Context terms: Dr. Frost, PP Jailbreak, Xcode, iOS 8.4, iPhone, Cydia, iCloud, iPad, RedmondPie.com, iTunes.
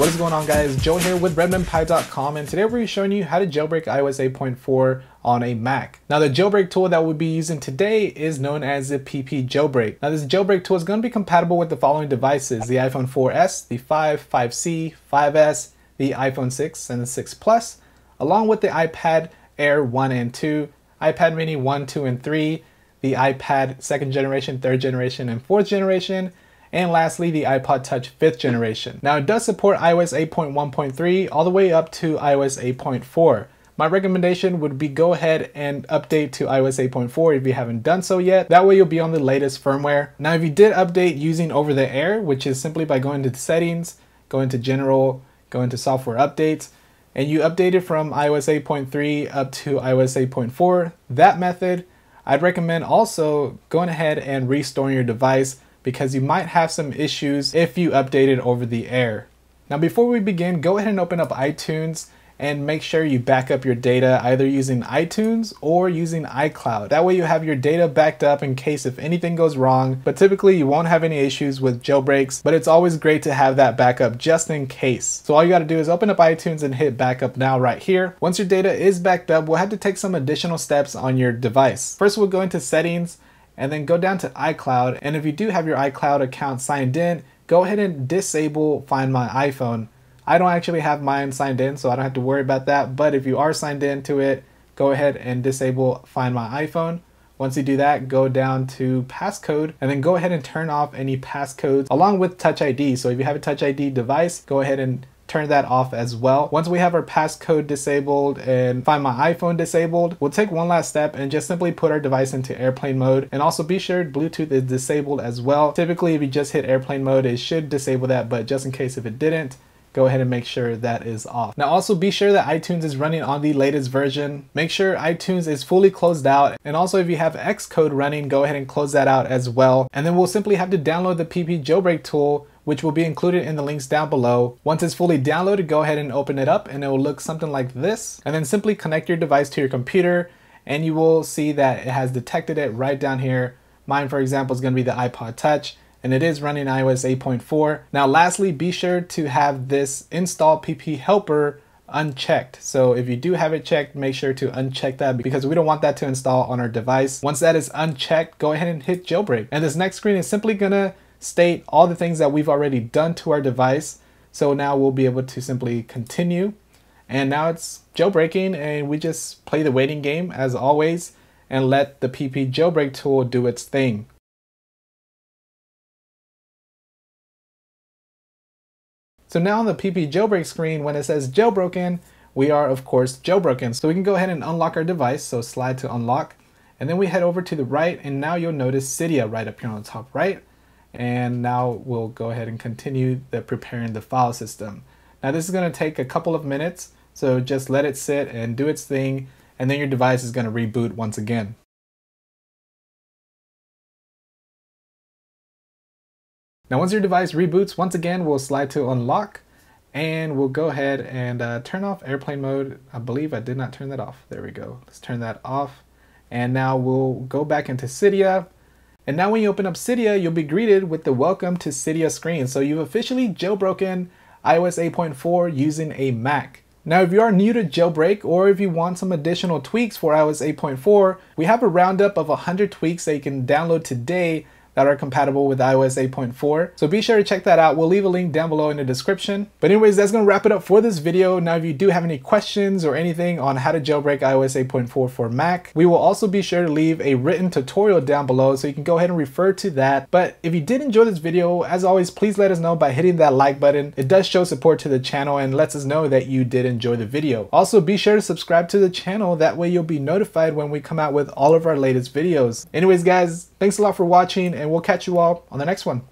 What is going on, guys? Joe here with RedmondPie.com, and today we're going to be showing you how to jailbreak iOS 8.4 on a Mac. Now, the jailbreak tool that we'll be using today is known as the PP Jailbreak. Now, this jailbreak tool is going to be compatible with the following devices: the iPhone 4S, the 5, 5C, 5S, the iPhone 6 and the 6 Plus, along with the iPad Air 1 and 2, iPad Mini 1, 2, and 3, the iPad 2nd generation, 3rd generation, and 4th generation, and lastly, the iPod Touch 5th generation. Now, it does support iOS 8.1.3 all the way up to iOS 8.4. My recommendation would be go ahead and update to iOS 8.4 if you haven't done so yet. That way you'll be on the latest firmware. Now, if you did update using over the air, which is simply by going to the settings, go into general, go into software updates, and you updated from iOS 8.3 up to iOS 8.4, that method, I'd recommend also going ahead and restoring your device, because you might have some issues if you updated over the air. Now, before we begin, go ahead and open up iTunes and make sure you back up your data either using iTunes or using iCloud. That way you have your data backed up in case if anything goes wrong, but typically you won't have any issues with jailbreaks, but it's always great to have that backup just in case. So all you gotta do is open up iTunes and hit backup now right here. Once your data is backed up, we'll have to take some additional steps on your device. First, we'll go into settings, and then go down to iCloud. And if you do have your iCloud account signed in, go ahead and disable Find My iPhone. I don't actually have mine signed in, so I don't have to worry about that. But if you are signed in to it, go ahead and disable Find My iPhone. Once you do that, go down to passcode, and then go ahead and turn off any passcodes along with Touch ID. So if you have a Touch ID device, go ahead and turn that off as well. Once we have our passcode disabled and Find My iPhone disabled, we'll take one last step and just simply put our device into airplane mode. And also be sure Bluetooth is disabled as well. Typically, if you just hit airplane mode, it should disable that, but just in case if it didn't, go ahead and make sure that is off. Now, also be sure that iTunes is running on the latest version. Make sure iTunes is fully closed out. And also, if you have Xcode running, go ahead and close that out as well. And then we'll simply have to download the PP Jailbreak tool, which will be included in the links down below. Once it's fully downloaded, go ahead and open it up, and it will look something like this. And then simply connect your device to your computer, and you will see that it has detected it right down here. Mine, for example, is going to be the iPod Touch, and it is running iOS 8.4. Now, lastly, be sure to have this install PP helper unchecked. So if you do have it checked, make sure to uncheck that, because we don't want that to install on our device. Once that is unchecked, go ahead and hit jailbreak. And this next screen is simply gonna state all the things that we've already done to our device. So now we'll be able to simply continue. And now it's jailbreaking, and we just play the waiting game as always and let the PP jailbreak tool do its thing. So now on the PP jailbreak screen, when it says jailbroken, we are of course jailbroken. So we can go ahead and unlock our device. So slide to unlock, and then we head over to the right, and now you'll notice Cydia right up here on the top right. And now we'll go ahead and continue the preparing the file system. Now, this is going to take a couple of minutes, so just let it sit and do its thing, and then your device is going to reboot once again. Now, once your device reboots once again, we'll slide to unlock, and we'll go ahead and turn off airplane mode. I believe I did not turn that off. There we go. Let's turn that off, and now we'll go back into Cydia. And now when you open up Cydia, you'll be greeted with the Welcome to Cydia screen. So you've officially jailbroken iOS 8.4 using a Mac. Now, if you are new to jailbreak, or if you want some additional tweaks for iOS 8.4, we have a roundup of 100 tweaks that you can download today that are compatible with iOS 8.4. So be sure to check that out. We'll leave a link down below in the description. But anyways, that's gonna wrap it up for this video. Now, if you do have any questions or anything on how to jailbreak iOS 8.4 for Mac, we will also be sure to leave a written tutorial down below, so you can go ahead and refer to that. But if you did enjoy this video, as always, please let us know by hitting that like button. It does show support to the channel and lets us know that you did enjoy the video. Also, be sure to subscribe to the channel. That way you'll be notified when we come out with all of our latest videos. Anyways, guys, thanks a lot for watching, and we'll catch you all on the next one.